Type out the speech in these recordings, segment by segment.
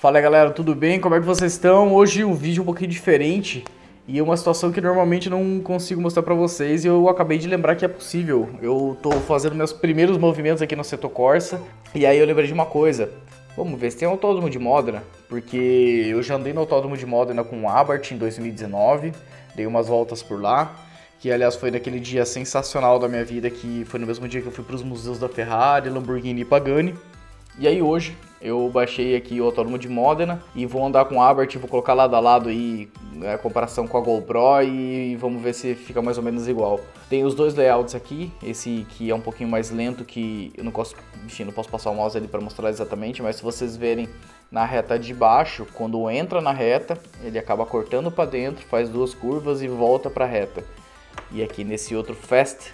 Fala aí, galera, tudo bem? Como é que vocês estão? Hoje um vídeo um pouquinho diferente e é uma situação que normalmente não consigo mostrar pra vocês e eu acabei de lembrar que é possível. Eu tô fazendo meus primeiros movimentos aqui no Assetto Corsa e aí eu lembrei de uma coisa. Vamos ver se tem um autódromo de Modena, porque eu já andei no autódromo de Modena com o Abarth em 2019, dei umas voltas por lá, que aliás foi naquele dia sensacional da minha vida, que foi no mesmo dia que eu fui pros museus da Ferrari, Lamborghini e Pagani. E aí hoje eu baixei aqui o autódromo de Modena e vou andar com o Abarth, vou colocar lado a lado aí a comparação com a GoPro e vamos ver se fica mais ou menos igual. Tem os dois layouts aqui, esse que é um pouquinho mais lento, que eu não posso passar o mouse ali para mostrar exatamente, mas se vocês verem na reta de baixo, quando entra na reta, ele acaba cortando para dentro, faz duas curvas e volta para a reta. E aqui nesse outro Fast,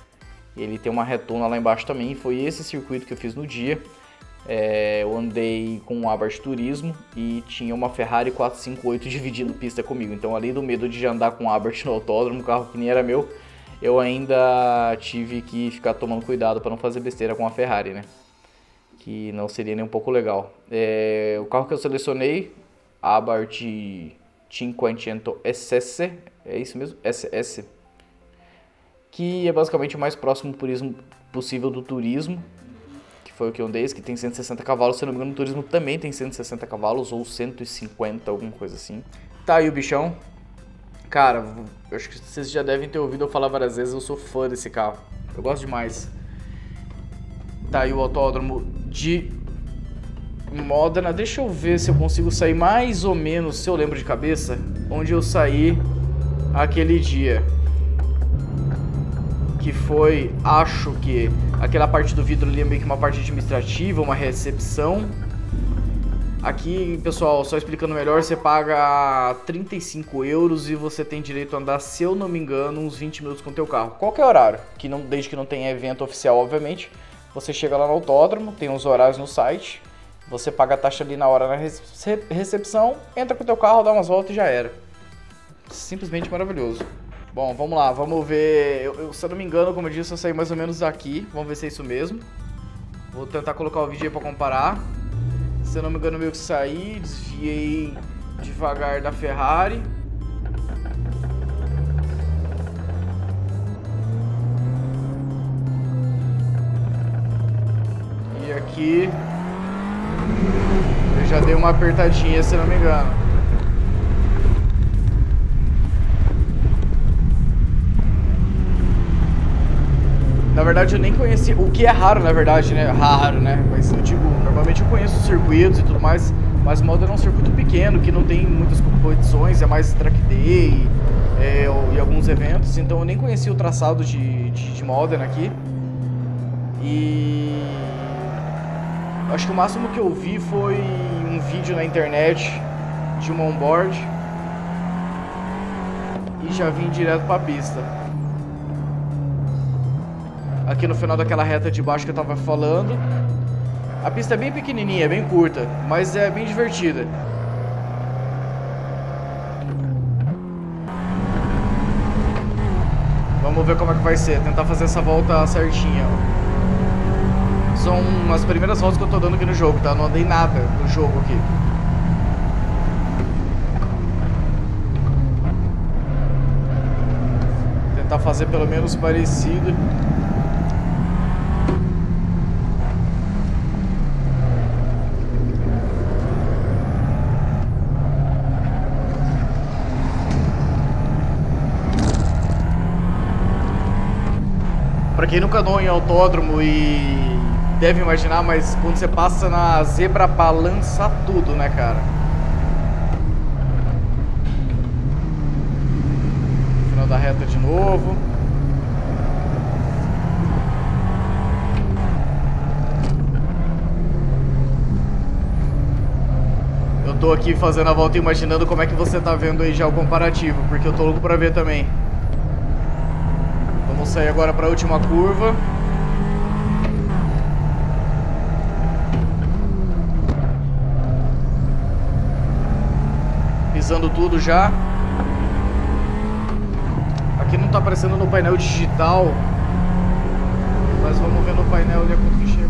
ele tem uma retona lá embaixo também, foi esse circuito que eu fiz no dia. Eu andei com o Abarth Turismo e tinha uma Ferrari 458 dividindo pista comigo. Então, além do medo de andar com o Abarth no autódromo, um carro que nem era meu, eu ainda tive que ficar tomando cuidado para não fazer besteira com a Ferrari, né? Que não seria nem um pouco legal. O carro que eu selecionei, Abarth 500 SS, é isso mesmo? SS. Que é basicamente o mais próximo possível do turismo. Foi o que eu andei, que tem 160 cavalos, se não me engano, no turismo também tem 160 cavalos, ou 150, alguma coisa assim. Tá aí o bichão. Cara, eu acho que vocês já devem ter ouvido eu falar várias vezes, eu sou fã desse carro. Eu gosto demais. Tá aí o autódromo de Modena. Deixa eu ver se eu consigo sair mais ou menos, se eu lembro de cabeça, onde eu saí aquele dia. Que foi, acho que aquela parte do vidro ali é meio que uma parte administrativa, uma recepção. Aqui, pessoal, só explicando melhor, você paga 35 euros e você tem direito a andar, se eu não me engano, uns 20 minutos com o teu carro. Qualquer horário, desde que não tenha evento oficial, obviamente. Você chega lá no autódromo, tem uns horários no site, você paga a taxa ali na hora na recepção, entra com o teu carro, dá umas voltas e já era. Simplesmente maravilhoso. Bom, vamos lá, vamos ver, se eu não me engano, como eu disse, eu saí mais ou menos daqui, vamos ver se é isso mesmo. Vou tentar colocar o vídeo aí pra comparar. Se eu não me engano, meio que saí, desviei devagar da Ferrari. E aqui, eu já dei uma apertadinha, se eu não me engano. Na verdade eu nem conheci, o que é raro na verdade, né, mas eu digo, normalmente eu conheço os circuitos e tudo mais, mas Modena é um circuito pequeno, que não tem muitas competições, é mais track day e alguns eventos, então eu nem conheci o traçado de Modena aqui, e acho que o máximo que eu vi foi um vídeo na internet de uma onboard, e já vim direto pra pista. Aqui no final daquela reta de baixo que eu tava falando. A pista é bem pequenininha, é bem curta, mas é bem divertida. Vamos ver como é que vai ser, tentar fazer essa volta certinha. São as primeiras voltas que eu tô dando aqui no jogo, tá? Não andei nada no jogo aqui. Tentar fazer pelo menos parecido. Pra quem nunca andou em autódromo e deve imaginar, mas quando você passa na zebra balança tudo, né, cara? Final da reta de novo. Eu tô aqui fazendo a volta imaginando como é que você tá vendo aí já o comparativo, porque eu tô louco pra ver também. Vamos sair agora para a última curva. Pisando tudo já. Aqui não está aparecendo no painel digital, mas vamos ver no painel ali a quanto que chegou.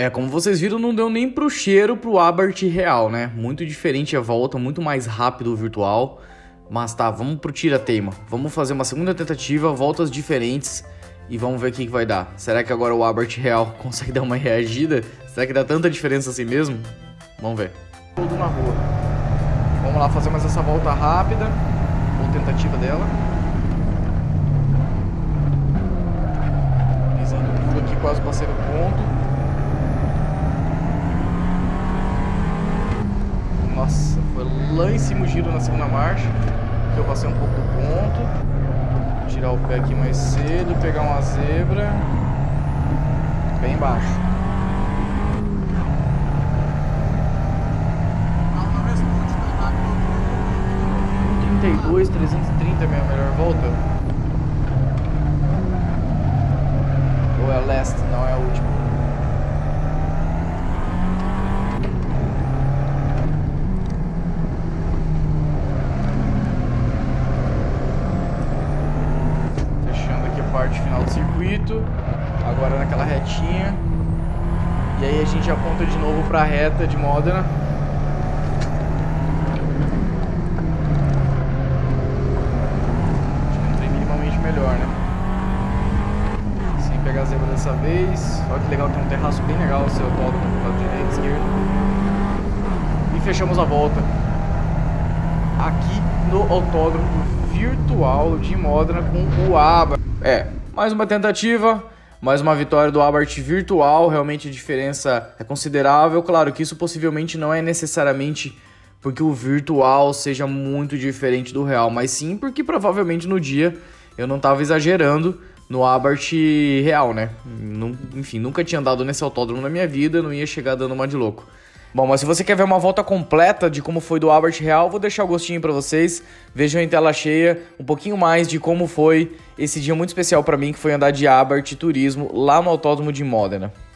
É, como vocês viram, não deu nem pro cheiro pro Abarth real, né? Muito diferente a volta, muito mais rápido o virtual. Mas tá, vamos pro tira-teima. Vamos fazer uma segunda tentativa, voltas diferentes e vamos ver o que vai dar. Será que agora o Abarth real consegue dar uma reagida? Será que dá tanta diferença assim mesmo? Vamos ver. Tudo na rua. Vamos lá fazer mais essa volta rápida, ou tentativa dela. Pisando tudo aqui, quase passei do ponto. Nossa, foi lá em cima o giro na segunda marcha, que eu passei um pouco do ponto. Vou tirar o pé aqui mais cedo, pegar uma zebra bem baixo. Não responde, tá? 32, 330 é a minha melhor volta. Ou é a leste, não é a última. Final do circuito, agora naquela retinha, e aí a gente aponta de novo para a reta de Modena. Acho que entrei minimamente melhor, né? Sem pegar a zebra dessa vez. Olha que legal, tem um terraço bem legal, o seu volta para lado direito, esquerdo. E fechamos a volta aqui no autódromo virtual de Modena com o Abarth. É, mais uma tentativa, mais uma vitória do Abarth virtual, realmente a diferença é considerável. Claro que isso possivelmente não é necessariamente porque o virtual seja muito diferente do real, mas sim porque provavelmente no dia eu não estava exagerando no Abarth real, né? Enfim, nunca tinha andado nesse autódromo na minha vida, não ia chegar dando uma de louco. Bom, mas se você quer ver uma volta completa de como foi do Abarth real, vou deixar o gostinho pra vocês. Vejam em tela cheia um pouquinho mais de como foi esse dia muito especial pra mim, que foi andar de Abarth Turismo lá no autódromo de Modena.